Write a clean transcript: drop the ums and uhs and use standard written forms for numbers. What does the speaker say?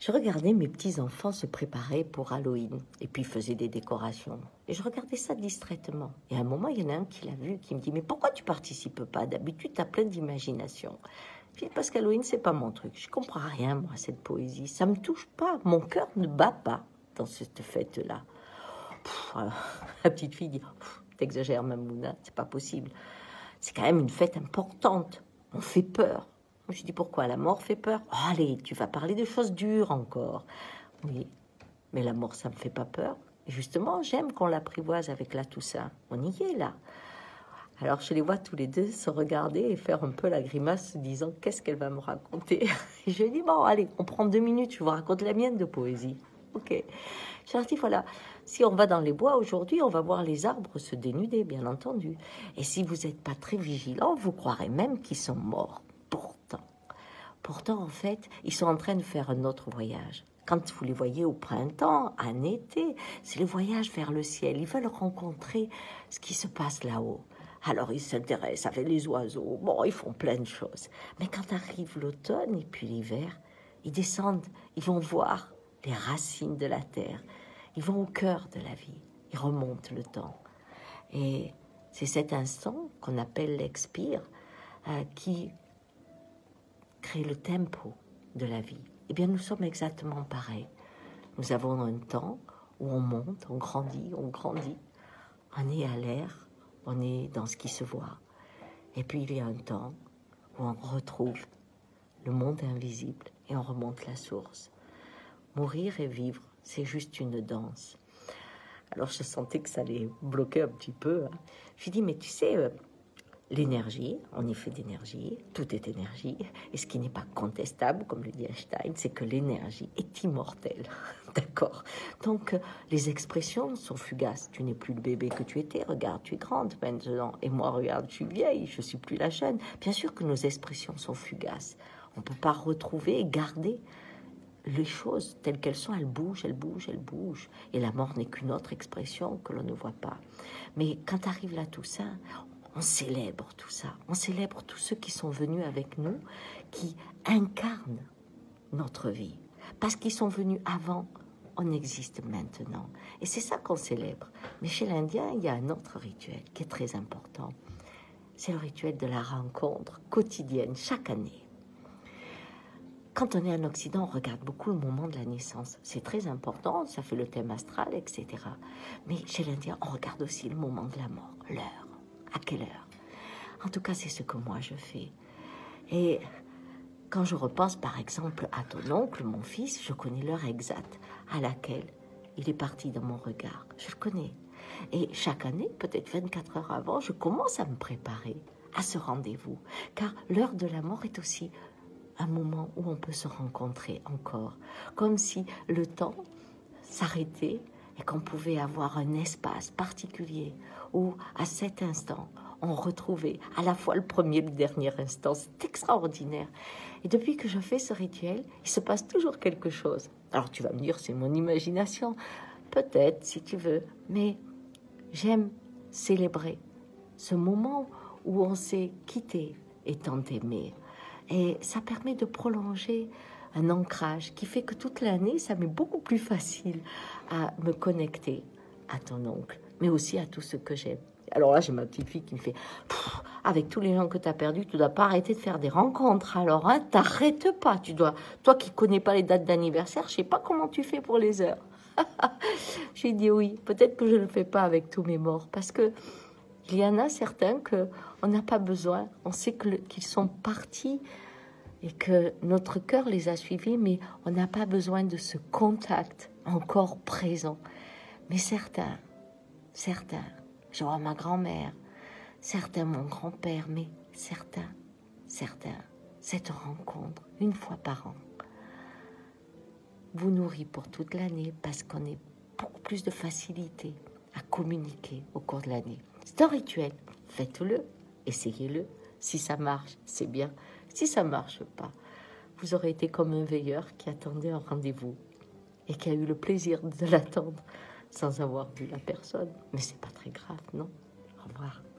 Je regardais mes petits-enfants se préparer pour Halloween, et puis ils faisaient des décorations. Et je regardais ça distraitement. Et à un moment, il y en a un qui l'a vu, qui me dit « Mais pourquoi tu participes pas? D'habitude, tu as plein d'imagination. » Je dis « Parce qu'Halloween, c'est pas mon truc. Je comprends rien, moi, à cette poésie. Ça me touche pas. Mon cœur ne bat pas dans cette fête-là. » La petite fille dit « T'exagères, Mamouna, c'est pas possible. C'est quand même une fête importante. On fait peur. » Je dis, pourquoi la mort fait peur? Oh, allez, tu vas parler de choses dures encore. Oui, mais la mort, ça ne me fait pas peur. Et justement, j'aime qu'on l'apprivoise avec la Toussaint. On y est, là. Alors, je les vois tous les deux se regarder et faire un peu la grimace, se disant, qu'est-ce qu'elle va me raconter? Et je dis, bon, allez, on prend 2 minutes, je vous raconte la mienne de poésie. Ok. Je leur dis, voilà, si on va dans les bois aujourd'hui, on va voir les arbres se dénuder, bien entendu. Et si vous n'êtes pas très vigilants, vous croirez même qu'ils sont morts. Pourtant, en fait, ils sont en train de faire un autre voyage. Quand vous les voyez au printemps, en été, c'est le voyage vers le ciel. Ils veulent rencontrer ce qui se passe là-haut. Alors, ils s'intéressent avec les oiseaux. Bon, ils font plein de choses. Mais quand arrive l'automne et puis l'hiver, ils descendent, ils vont voir les racines de la terre. Ils vont au cœur de la vie. Ils remontent le temps. Et c'est cet instant qu'on appelle l'expire qui créer le tempo de la vie. Eh bien, nous sommes exactement pareils. Nous avons un temps où on monte, on grandit, on grandit. On est à l'air, on est dans ce qui se voit. Et puis, il y a un temps où on retrouve le monde invisible et on remonte la source. Mourir et vivre, c'est juste une danse. Alors, je sentais que ça allait bloquer un petit peu. Hein. Je lui dis, mais tu sais... l'énergie, on est fait d'énergie, tout est énergie, et ce qui n'est pas contestable, comme le dit Einstein, c'est que l'énergie est immortelle, d'accord? Donc, les expressions sont fugaces, tu n'es plus le bébé que tu étais, regarde, tu es grande maintenant, et moi, regarde, je suis vieille, je ne suis plus la jeune. Bien sûr que nos expressions sont fugaces, on ne peut pas retrouver et garder les choses telles qu'elles sont, elles bougent, elles bougent, elles bougent. Et la mort n'est qu'une autre expression que l'on ne voit pas. Mais quand arrive la Toussaint, on célèbre tout ça, on célèbre tous ceux qui sont venus avec nous, qui incarnent notre vie. Parce qu'ils sont venus avant, on existe maintenant. Et c'est ça qu'on célèbre. Mais chez l'Indien, il y a un autre rituel qui est très important. C'est le rituel de la rencontre quotidienne, chaque année. Quand on est en Occident, on regarde beaucoup le moment de la naissance. C'est très important, ça fait le thème astral, etc. Mais chez l'Indien, on regarde aussi le moment de la mort, l'heure. À quelle heure? En tout cas, c'est ce que moi je fais. Et quand je repense par exemple à ton oncle, mon fils, je connais l'heure exacte à laquelle il est parti dans mon regard. Je le connais. Et chaque année, peut-être 24 heures avant, je commence à me préparer à ce rendez-vous. Car l'heure de la mort est aussi un moment où on peut se rencontrer encore. Comme si le temps s'arrêtait et qu'on pouvait avoir un espace particulier où, à cet instant, on retrouvait à la fois le premier et le dernier instant. C'est extraordinaire. Et depuis que je fais ce rituel, il se passe toujours quelque chose. Alors tu vas me dire, c'est mon imagination. Peut-être, si tu veux. Mais j'aime célébrer ce moment où on s'est quitté et tant aimé. Et ça permet de prolonger un ancrage qui fait que toute l'année, ça m'est beaucoup plus facile à me connecter à ton oncle, mais aussi à tout ce que j'aime. Alors là, j'ai ma petite fille qui me fait « Avec tous les gens que tu as perdus, tu ne dois pas arrêter de faire des rencontres. Alors, hein, t'arrêtes pas. Tu dois, toi qui ne connais pas les dates d'anniversaire, je ne sais pas comment tu fais pour les heures. » J'ai dit oui, peut-être que je ne le fais pas avec tous mes morts, parce que il y en a certains qu'on n'a pas besoin. On sait qu'ils sont partis et que notre cœur les a suivis, mais on n'a pas besoin de ce contact encore présent. Mais certains, genre ma grand-mère, certains mon grand-père, mais certains, cette rencontre, une fois par an, vous nourrit pour toute l'année parce qu'on est beaucoup plus de facilité à communiquer au cours de l'année. C'est un rituel, faites-le, essayez-le, si ça marche, c'est bien, si ça ne marche pas, vous aurez été comme un veilleur qui attendait un rendez-vous et qui a eu le plaisir de l'attendre sans avoir vu la personne. Mais c'est pas très grave, non? Au revoir.